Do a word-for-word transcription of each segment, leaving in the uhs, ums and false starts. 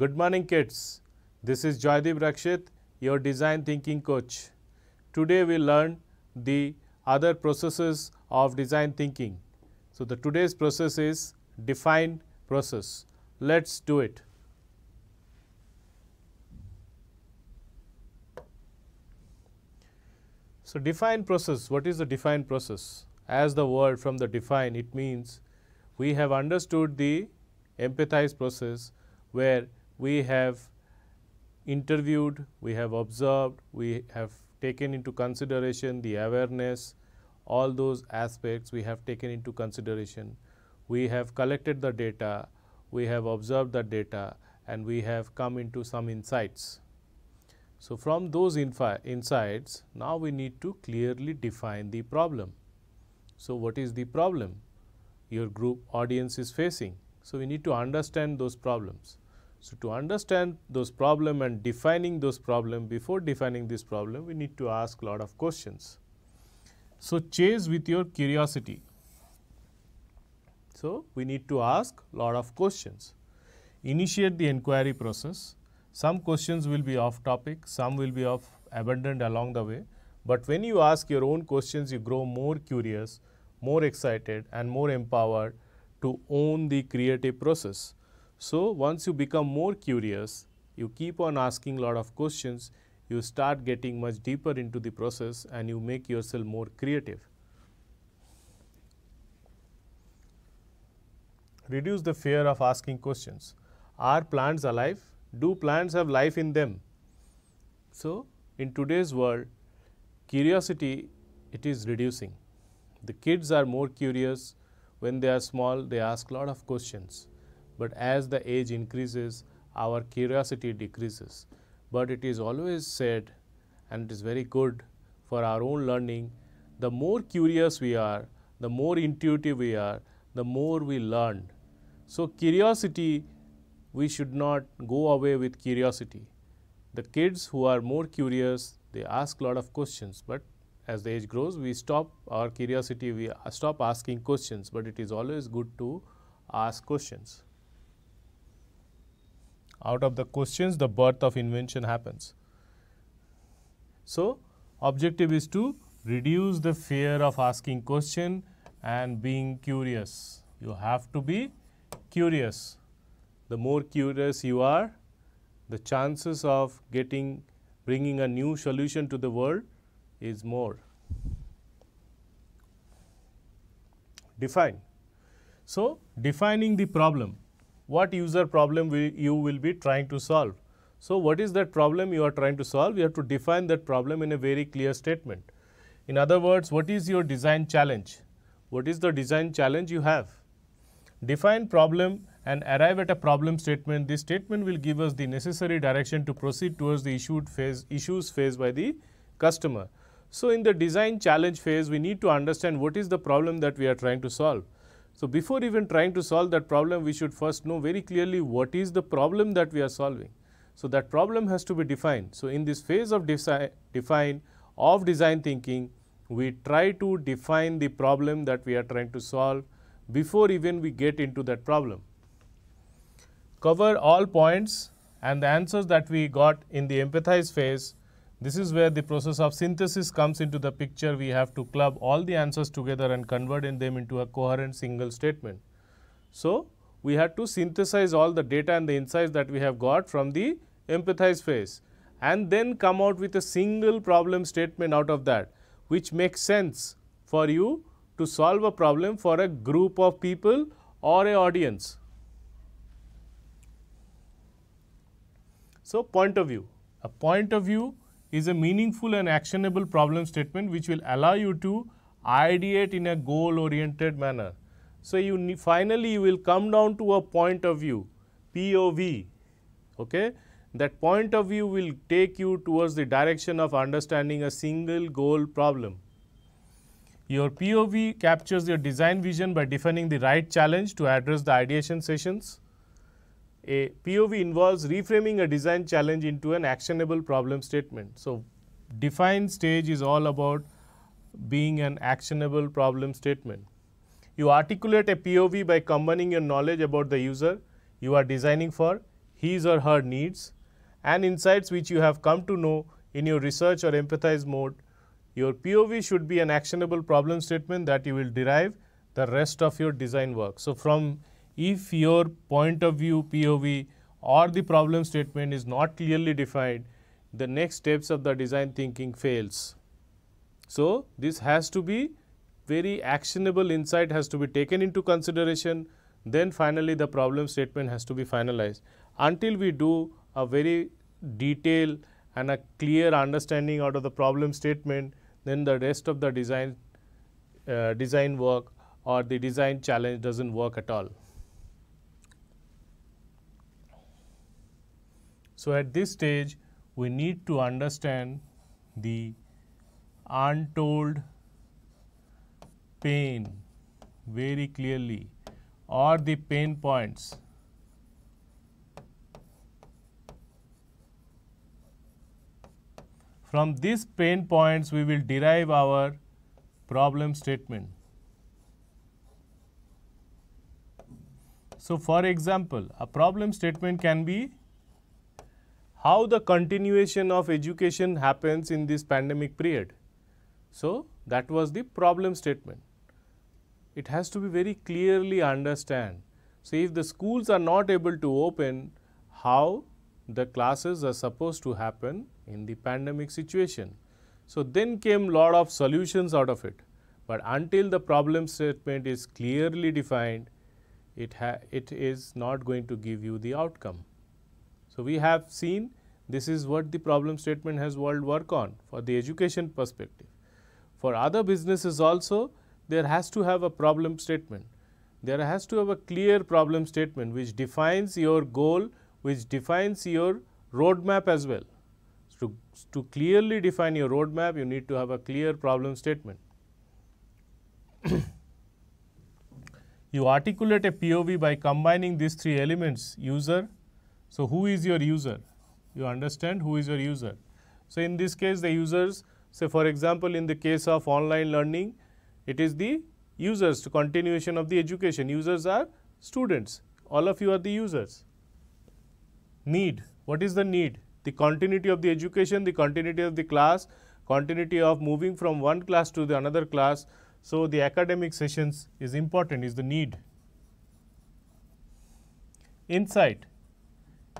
Good morning, kids. This is Joydeep Rakshit, your design thinking coach. Today we learn the other processes of design thinking. So the today's process is defined process. Let's do it. So defined process, what is the defined process? As the word from the define, it means we have understood the empathized process where we have interviewed, we have observed, we have taken into consideration the awareness, all those aspects we have taken into consideration. We have collected the data, we have observed the data, and we have come into some insights. So from those insights, now we need to clearly define the problem. So what is the problem your group audience is facing? So we need to understand those problems. So to understand those problem and defining those problem, before defining this problem, we need to ask a lot of questions. So chase with your curiosity. So we need to ask a lot of questions. Initiate the inquiry process. Some questions will be off topic, some will be off abandoned along the way. But when you ask your own questions, you grow more curious, more excited, and more empowered to own the creative process. So once you become more curious, you keep on asking a lot of questions, you start getting much deeper into the process and you make yourself more creative. Reduce the fear of asking questions. Are plants alive? Do plants have life in them? So in today's world, curiosity, it is reducing. The kids are more curious. When they are small, they ask a lot of questions. But as the age increases, our curiosity decreases. But it is always said, and it is very good for our own learning, the more curious we are, the more intuitive we are, the more we learn. So curiosity, we should not go away with curiosity. The kids who are more curious, they ask a lot of questions. But as the age grows, we stop our curiosity, we stop asking questions. But it is always good to ask questions. Out of the questions, the birth of invention happens. So, objective is to reduce the fear of asking question and being curious. You have to be curious. The more curious you are, the chances of getting, bringing a new solution to the world is more. Define. So, defining the problem. What user problem will you will be trying to solve? So what is that problem you are trying to solve? You have to define that problem in a very clear statement. In other words, what is your design challenge? What is the design challenge you have? Define problem and arrive at a problem statement. This statement will give us the necessary direction to proceed towards the issued phase, issues faced by the customer. So in the design challenge phase, we need to understand what is the problem that we are trying to solve. So before even trying to solve that problem, we should first know very clearly what is the problem that we are solving. So that problem has to be defined. So in this phase of define of design thinking, we try to define the problem that we are trying to solve before even we get into that problem. Cover all points and the answers that we got in the empathize phase. This is where the process of synthesis comes into the picture. We have to club all the answers together and convert in them into a coherent single statement. So we had to synthesize all the data and the insights that we have got from the empathize phase and then come out with a single problem statement out of that, which makes sense for you to solve a problem for a group of people or an audience. So point of view. A point of view is a meaningful and actionable problem statement which will allow you to ideate in a goal-oriented manner. So you finally you will come down to a point of view, P O V. Okay? That point of view will take you towards the direction of understanding a single goal problem. Your P O V captures your design vision by defining the right challenge to address the ideation sessions. A P O V involves reframing a design challenge into an actionable problem statement. So, defined stage is all about being an actionable problem statement. You articulate a P O V by combining your knowledge about the user you are designing for, his or her needs, and insights which you have come to know in your research or empathize mode. Your P O V should be an actionable problem statement that you will derive the rest of your design work. So, from if your point of view P O V or the problem statement is not clearly defined, the next steps of the design thinking fails. So, this has to be very actionable insight has to be taken into consideration, then finally, the problem statement has to be finalized. Until we do a very detailed and a clear understanding out of the problem statement, then the rest of the design uh, design work or the design challenge doesn't work at all. So, at this stage, we need to understand the untold pain very clearly, or the pain points . From these pain points, we will derive our problem statement. So, for example, a problem statement can be how the continuation of education happens in this pandemic period. So, that was the problem statement. It has to be very clearly understood. So, if the schools are not able to open, how the classes are supposed to happen in the pandemic situation. So, then came lot of solutions out of it, but until the problem statement is clearly defined, it, ha it is not going to give you the outcome. So, we have seen this is what the problem statement has world work on for the education perspective. For other businesses also, there has to have a problem statement. There has to have a clear problem statement which defines your goal, which defines your roadmap as well. To, to clearly define your roadmap, you need to have a clear problem statement. You articulate a P O V by combining these three elements: user. So, who is your user? You understand who is your user. So, in this case, the users, say for example, in the case of online learning, it is the users, to continuation of the education. Users are students. All of you are the users. Need. What is the need? The continuity of the education, the continuity of the class, continuity of moving from one class to the another class. So, the academic sessions is important, is the need. Insight.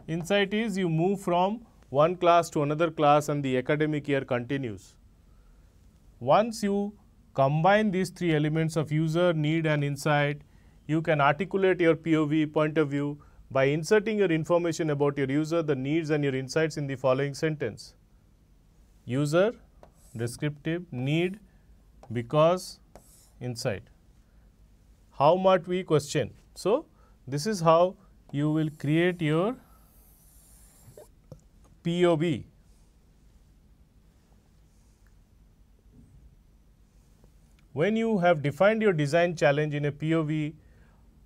Insight is you move from one class to another class and the academic year continues. Once you combine these three elements of user, need and insight, you can articulate your P O V, point of view, by inserting your information about your user, the needs and your insights in the following sentence. User, descriptive, need, because, insight. How might we question? So, this is how you will create your P O V. When you have defined your design challenge in a P O V,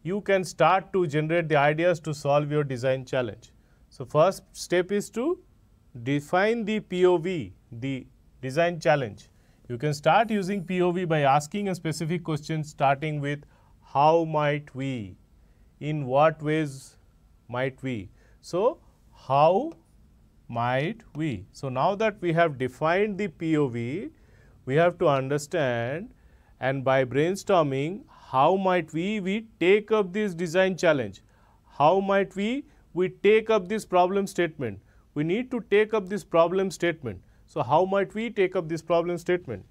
you can start to generate the ideas to solve your design challenge. So, first step is to define the P O V, the design challenge. You can start using P O V by asking a specific question starting with how might we, in what ways might we. So, how might we. So, now that we have defined the P O V, we have to understand, and by brainstorming, how might we, we take up this design challenge? How might we, we take up this problem statement? We need to take up this problem statement. So, how might we take up this problem statement?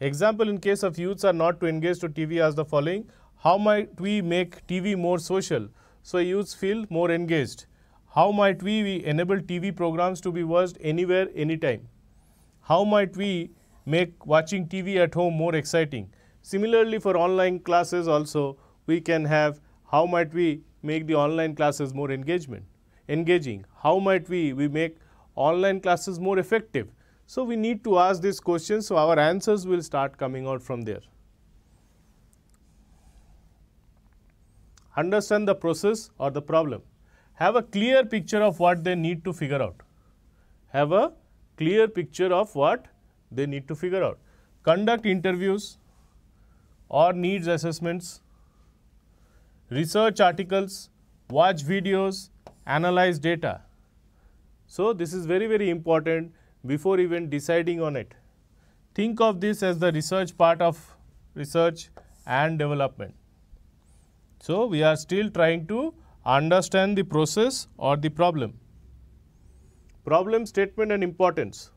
Example, in case of youths are not to engage to T V, as the following: how might we make T V more social, so youths feel more engaged? How might we, we enable T V programs to be watched anywhere, anytime? How might we make watching T V at home more exciting? Similarly, for online classes also, we can have how might we make the online classes more engagement, engaging. How might we, we make online classes more effective? So, we need to ask these questions. So, our answers will start coming out from there. Understand the process or the problem. Have a clear picture of what they need to figure out. Have a clear picture of what they need to figure out. Conduct interviews or needs assessments, research articles watch videos, analyze data. So, this is very, very important before even deciding on it. Think of this as the research part of research and development. So, we are still trying to understand the process or the problem. Problem statement and importance.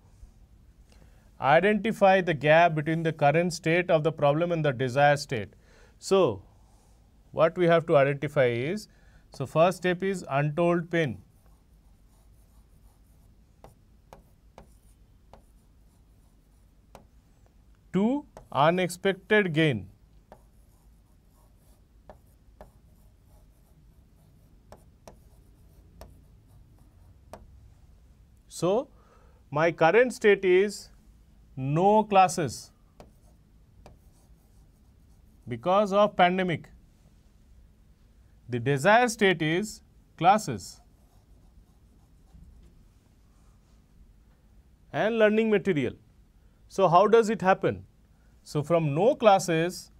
Identify the gap between the current state of the problem and the desired state. So, what we have to identify is, so first step is untold pain. Two, unexpected gain. So, my current state is no classes because of pandemic. The desired state is classes and learning material. So, how does it happen? So, from no classes,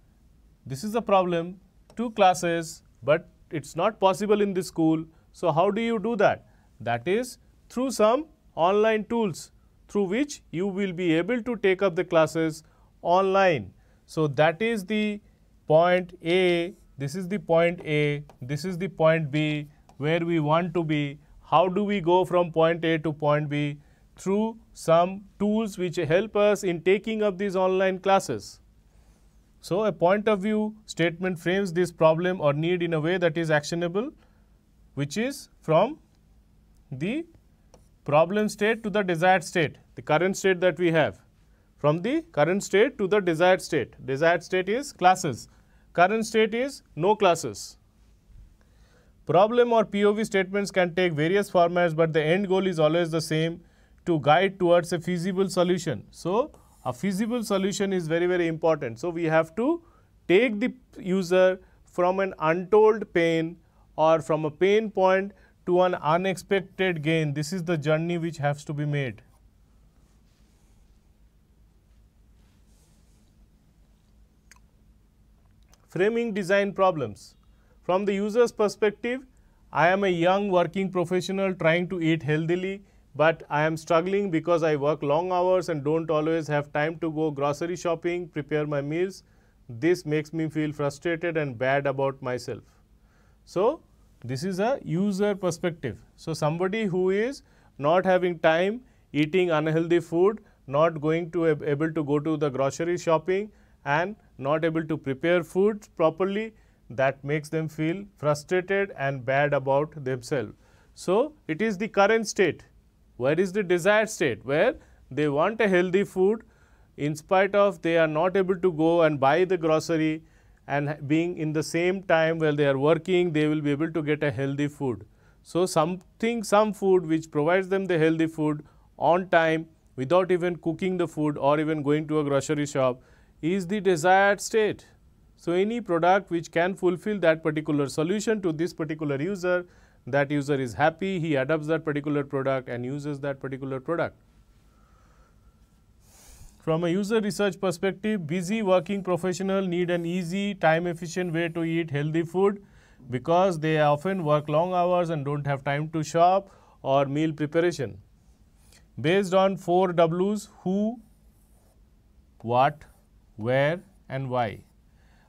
this is the problem, to classes, but it is not possible in this school. So, how do you do that? That is through some online tools through which you will be able to take up the classes online. So, that is the point A. This is the point A, this is the point B, where we want to be. How do we go from point A to point B? Through some tools which help us in taking up these online classes. So, a point of view statement frames this problem or need in a way that is actionable, which is from the problem state to the desired state, the current state that we have. From the current state to the desired state. Desired state is classes. Current state is no classes. Problem or P O V statements can take various formats, but the end goal is always the same, to guide towards a feasible solution. So, a feasible solution is very, very important. So, we have to take the user from an untold pain or from a pain point to an unexpected gain. This is the journey which has to be made. Framing design problems. From the user's perspective, I am a young working professional trying to eat healthily, but I am struggling because I work long hours and don't always have time to go grocery shopping, prepare my meals. This makes me feel frustrated and bad about myself. So, this is a user perspective. So, somebody who is not having time, eating unhealthy food, not going to be able to go to the grocery shopping, and not able to prepare food properly, that makes them feel frustrated and bad about themselves. So, it is the current state. Where is the desired state? Where they want a healthy food, in spite of they are not able to go and buy the grocery, and being in the same time while they are working, they will be able to get a healthy food. So, something, some food which provides them the healthy food on time without even cooking the food or even going to a grocery shop is the desired state. So, any product which can fulfill that particular solution to this particular user, that user is happy, he adopts that particular product and uses that particular product. From a user research perspective, busy working professionals need an easy, time-efficient way to eat healthy food because they often work long hours and don't have time to shop or meal preparation. Based on four W's, who, what, where and why.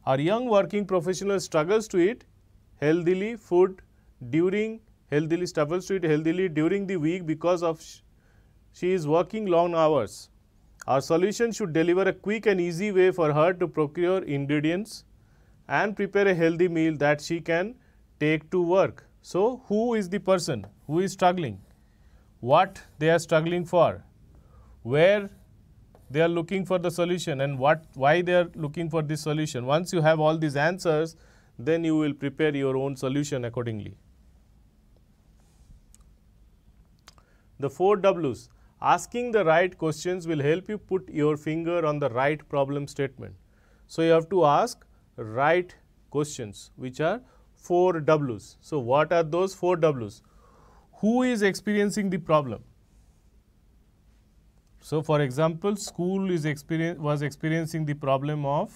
Our young working professional struggles to eat healthily food during healthily struggles to eat healthily during the week because of sh she is working long hours. Our solution should deliver a quick and easy way for her to procure ingredients and prepare a healthy meal that she can take to work. So, who is the person who is struggling? What they are struggling for? Where they are looking for the solution and what, why they are looking for this solution. Once you have all these answers, then you will prepare your own solution accordingly. The four W's. Asking the right questions will help you put your finger on the right problem statement. So, you have to ask right questions, which are four W's. So, what are those four W's? Who is experiencing the problem? So, for example, school is experience, was experiencing the problem of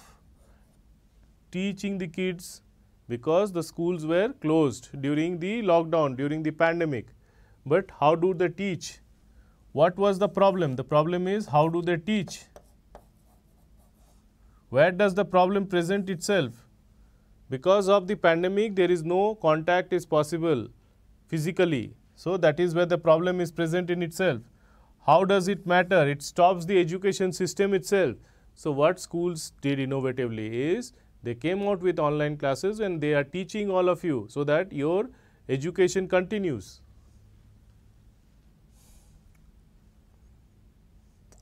teaching the kids because the schools were closed during the lockdown, during the pandemic. But how do they teach? What was the problem? The problem is how do they teach? Where does the problem present itself? Because of the pandemic, there is no contact is possible physically. So, that is where the problem is present in itself. How does it matter? It stops the education system itself. So, what schools did innovatively is they came out with online classes and they are teaching all of you so that your education continues.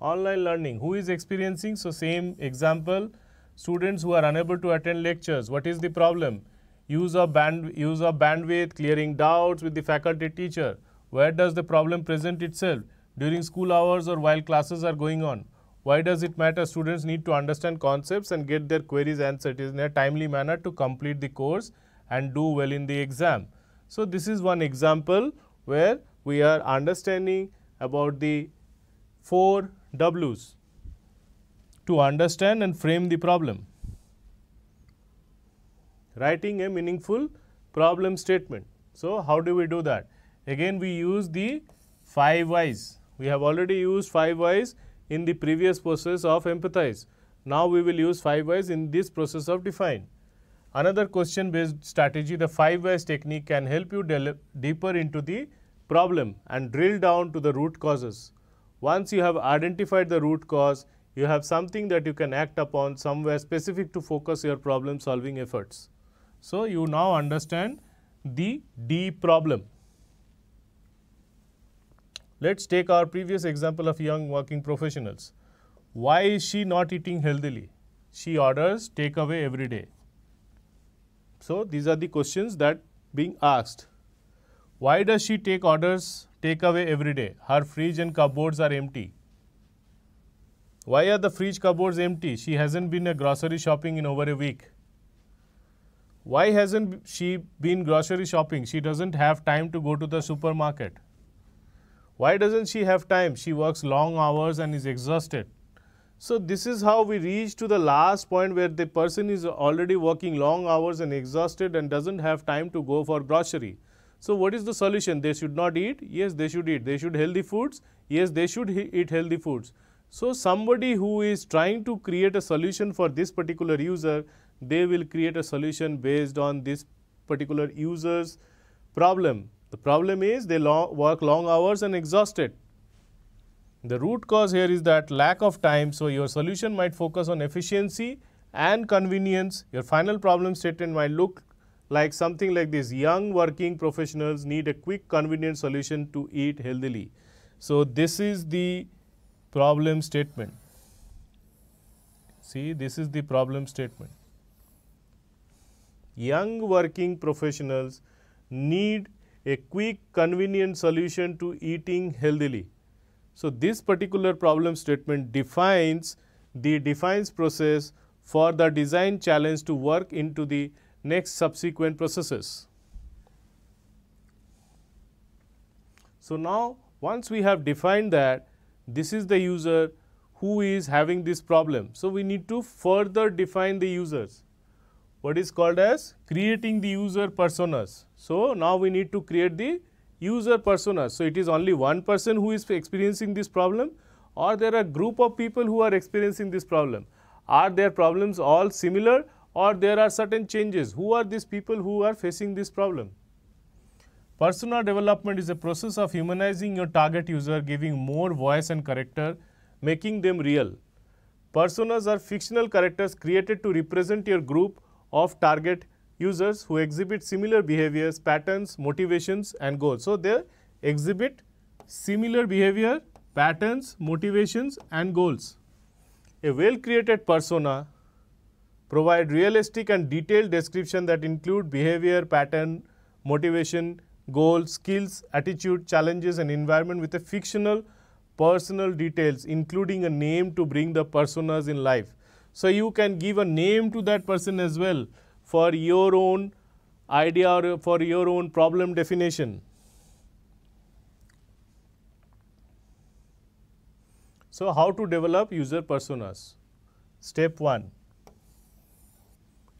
Online learning, who is experiencing? So, same example, students who are unable to attend lectures. What is the problem? Use of band, use of bandwidth, clearing doubts with the faculty teacher. Where does the problem present itself? During school hours or while classes are going on. Why does it matter? Students need to understand concepts and get their queries answered in a timely manner to complete the course and do well in the exam. So, this is one example where we are understanding about the four W's to understand and frame the problem. Writing a meaningful problem statement. So, how do we do that? Again, we use the five whys. We have already used five whys in the previous process of empathize. Now, we will use five whys in this process of define. Another question based strategy, the five whys technique can help you delve deeper into the problem and drill down to the root causes. Once you have identified the root cause, you have something that you can act upon somewhere specific to focus your problem solving efforts. So, you now understand the D problem. Let's take our previous example of young working professionals. Why is she not eating healthily? She orders takeaway every day. So, these are the questions that being asked. Why does she take orders takeaway every day? Her fridge and cupboards are empty. Why are the fridge cupboards empty? She hasn't been a grocery shopping in over a week. Why hasn't she been grocery shopping? She doesn't have time to go to the supermarket. Why doesn't she have time? She works long hours and is exhausted. So, this is how we reach to the last point where the person is already working long hours and exhausted and doesn't have time to go for grocery. So, what is the solution? They should not eat? Yes, they should eat. They should healthy foods? Yes, they should eat healthy foods. So, somebody who is trying to create a solution for this particular user, they will create a solution based on this particular user's problem. The problem is they long, work long hours and exhausted. The root cause here is that lack of time. So, your solution might focus on efficiency and convenience. Your final problem statement might look like something like this: young working professionals need a quick, convenient solution to eat healthily. So, this is the problem statement. See, this is the problem statement. Young working professionals need a quick, convenient solution to eating healthily. So, this particular problem statement defines the defines process for the design challenge to work into the next subsequent processes. So, now once we have defined that, this is the user who is having this problem. So, we need to further define the users. What is called as creating the user personas. So, now we need to create the user personas. So, it is only one person who is experiencing this problem, or there are group of people who are experiencing this problem. Are their problems all similar, or there are certain changes? Who are these people who are facing this problem? Persona development is a process of humanizing your target user, giving more voice and character, making them real. Personas are fictional characters created to represent your group of target users who exhibit similar behaviors, patterns, motivations, and goals. So, they exhibit similar behavior, patterns, motivations, and goals. A well-created persona provides realistic and detailed description that include behavior, pattern, motivation, goals, skills, attitude, challenges, and environment with a fictional personal details, including a name to bring the personas in life. So, you can give a name to that person as well for your own idea or for your own problem definition. So, how to develop user personas? Step one,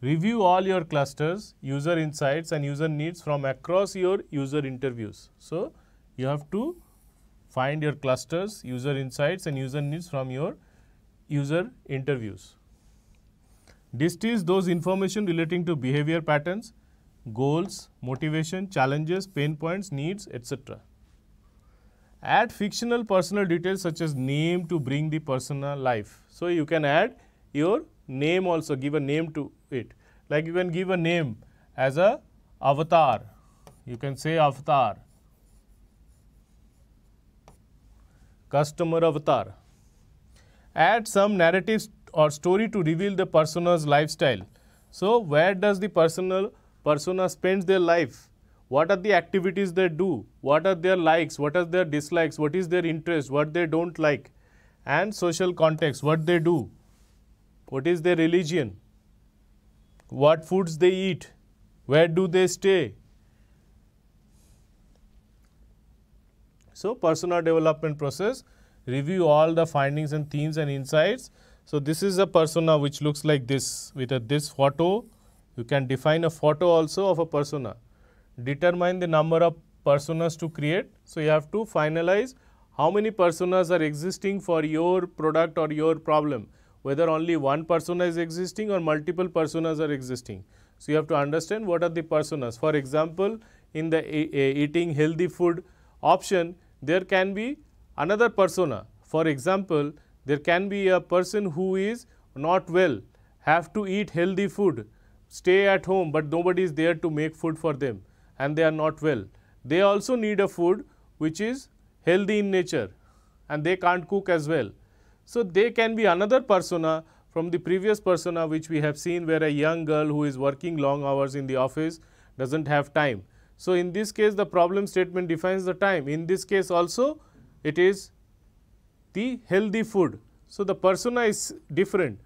Review all your clusters, user insights and user needs from across your user interviews. So, you have to find your clusters, user insights and user needs from your user interviews. Distill those information relating to behavior patterns, goals, motivation, challenges, pain points, needs, et cetera. Add fictional personal details such as name to bring the persona life. So, you can add your name also, give a name to it. Like you can give a name as a avatar, you can say avatar, customer avatar. Add some narratives or story to reveal the persona's lifestyle. So, where does the personal persona spends their life? What are the activities they do? What are their likes? What are their dislikes? What is their interest? What they don't like? And social context, what they do? What is their religion? What foods they eat? Where do they stay? So, persona development process, review all the findings and themes and insights. So, this is a persona which looks like this with a, this photo. You can define a photo also of a persona. Determine the number of personas to create. So, you have to finalize how many personas are existing for your product or your problem, whether only one persona is existing or multiple personas are existing. So, you have to understand what are the personas. For example, in the eating healthy food option, there can be another persona. For example, there can be a person who is not well, have to eat healthy food, stay at home, but nobody is there to make food for them and they are not well. They also need a food which is healthy in nature and they can't cook as well. So, they can be another persona from the previous persona which we have seen, where a young girl who is working long hours in the office doesn't have time. So, in this case the problem statement defines the time. In this case also it is the healthy food. So, the persona is different,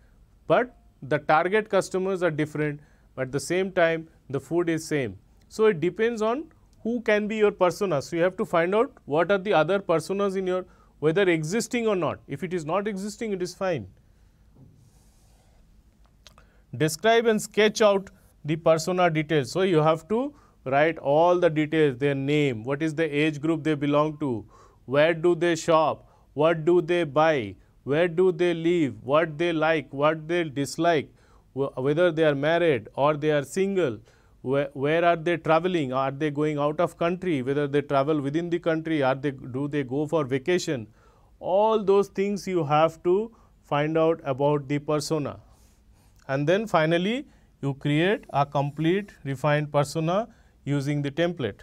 but the target customers are different, but at the same time the food is same. So, it depends on who can be your persona. So, you have to find out what are the other personas in your, whether existing or not. If it is not existing, it is fine. Describe and sketch out the persona details. So, you have to write all the details, their name, what is the age group they belong to, where do they shop, what do they buy, where do they live, what they like, what they dislike, whether they are married or they are single, where, where are they traveling, are they going out of country, whether they travel within the country, are they, do they go for vacation. All those things you have to find out about the persona. And then finally, you create a complete refined persona using the template.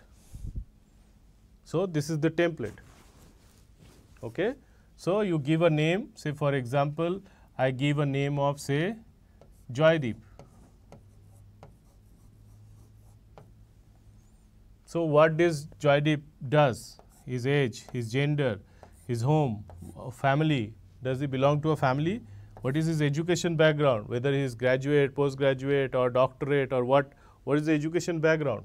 So, this is the template. Okay. So, you give a name, say for example, I give a name of say Joydeep. So, what does Joydeep does? His age, his gender, his home, family, does he belong to a family? What is his education background, whether he is graduate, postgraduate or doctorate or what, what is the education background?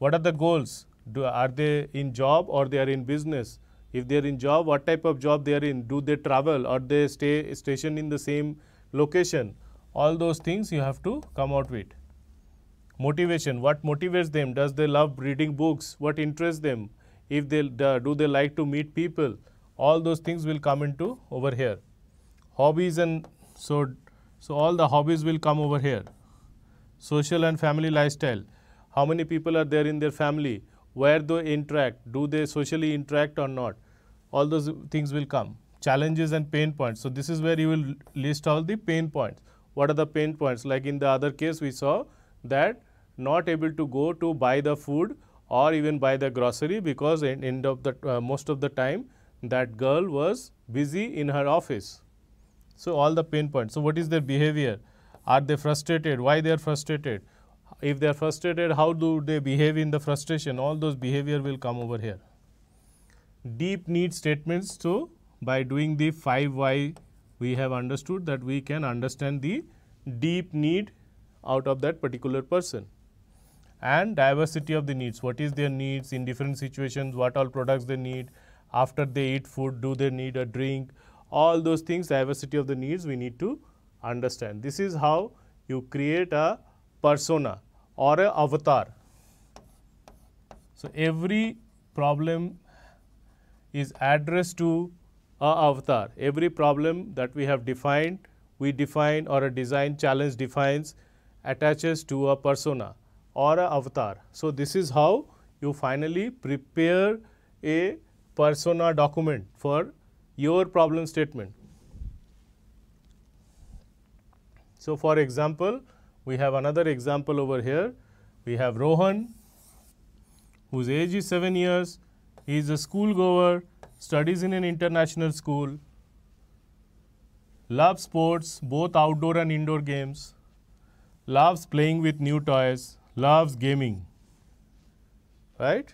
What are the goals? Do, are they in job or they are in business? If they are in job, what type of job they are in? Do they travel or they stay stationed in the same location? All those things you have to come out with. Motivation, what motivates them? Does they love reading books? What interests them? If they do they like to meet people? All those things will come into over here. Hobbies and so, so all the hobbies will come over here. Social and family lifestyle, how many people are there in their family? Where do they interact? Do they socially interact or not? All those things will come. Challenges and pain points. So, this is where you will list all the pain points. What are the pain points? Like in the other case we saw that not able to go to buy the food or even buy the grocery because in end of the uh, most of the time that girl was busy in her office. So, all the pain points. So, what is their behavior? Are they frustrated? Why they are frustrated? If they are frustrated, how do they behave in the frustration? All those behavior will come over here. Deep need statements. So, by doing the five why, we have understood that we can understand the deep need out of that particular person. And diversity of the needs. What is their needs in different situations? What all products they need? After they eat food, do they need a drink? All those things, diversity of the needs we need to understand. This is how you create a persona or an avatar. So, every problem is addressed to a avatar. Every problem that we have defined, we define, or a design challenge defines, attaches to a persona or an avatar. So, this is how you finally prepare a persona document for your problem statement. So, for example, we have another example over here. We have Rohan, whose age is seven years. He is a schoolgoer, studies in an international school, loves sports, both outdoor and indoor games, loves playing with new toys, loves gaming. Right?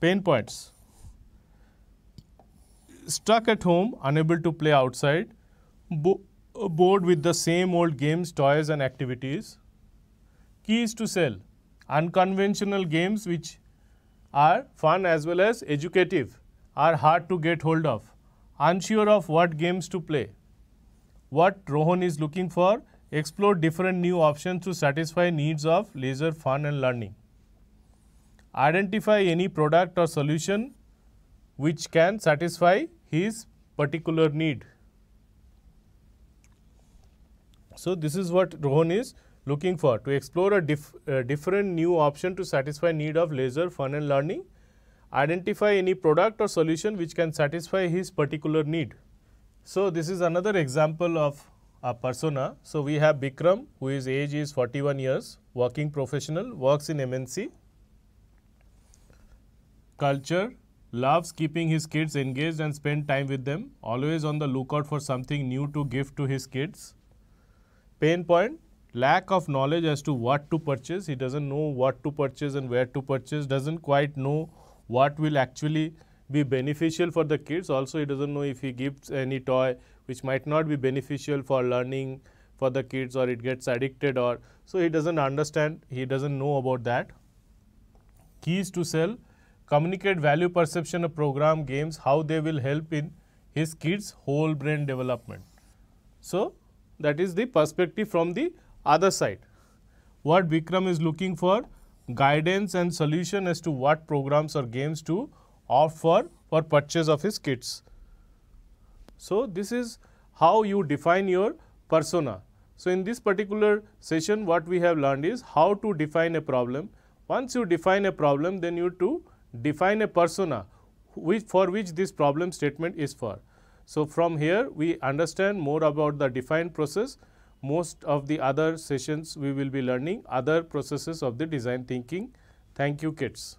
Pain points. Stuck at home, unable to play outside, bo bored with the same old games, toys and activities. Keys to sell, unconventional games which are fun as well as educative, are hard to get hold of, unsure of what games to play. What Rohan is looking for, explore different new options to satisfy needs of leisure, fun and learning. Identify any product or solution which can satisfy his particular need. So, this is what Rohan is looking for, to explore a dif uh, different new option to satisfy need of leisure, fun and learning. Identify any product or solution which can satisfy his particular need. So, this is another example of a persona. So, we have Bikram, who is age is forty-one years, working professional, works in M N C. Culture, loves keeping his kids engaged and spend time with them, always on the lookout for something new to give to his kids. Pain point, lack of knowledge as to what to purchase. He doesn't know what to purchase and where to purchase, doesn't quite know what will actually be beneficial for the kids. Also, he doesn't know if he gives any toy which might not be beneficial for learning for the kids, or it gets addicted, or so he doesn't understand, he doesn't know about that. Keys to sell, communicate value perception of program games, how they will help in his kids' whole brain development. So, that is the perspective from the other side. What Bikram is looking for, guidance and solution as to what programs or games to opt for for purchase of his kids. So, this is how you define your persona. So, in this particular session, what we have learned is how to define a problem. Once you define a problem, then you to define a persona which for which this problem statement is for. So, from here we understand more about the define process. Most of the other sessions we will be learning other processes of the design thinking. Thank you, kids.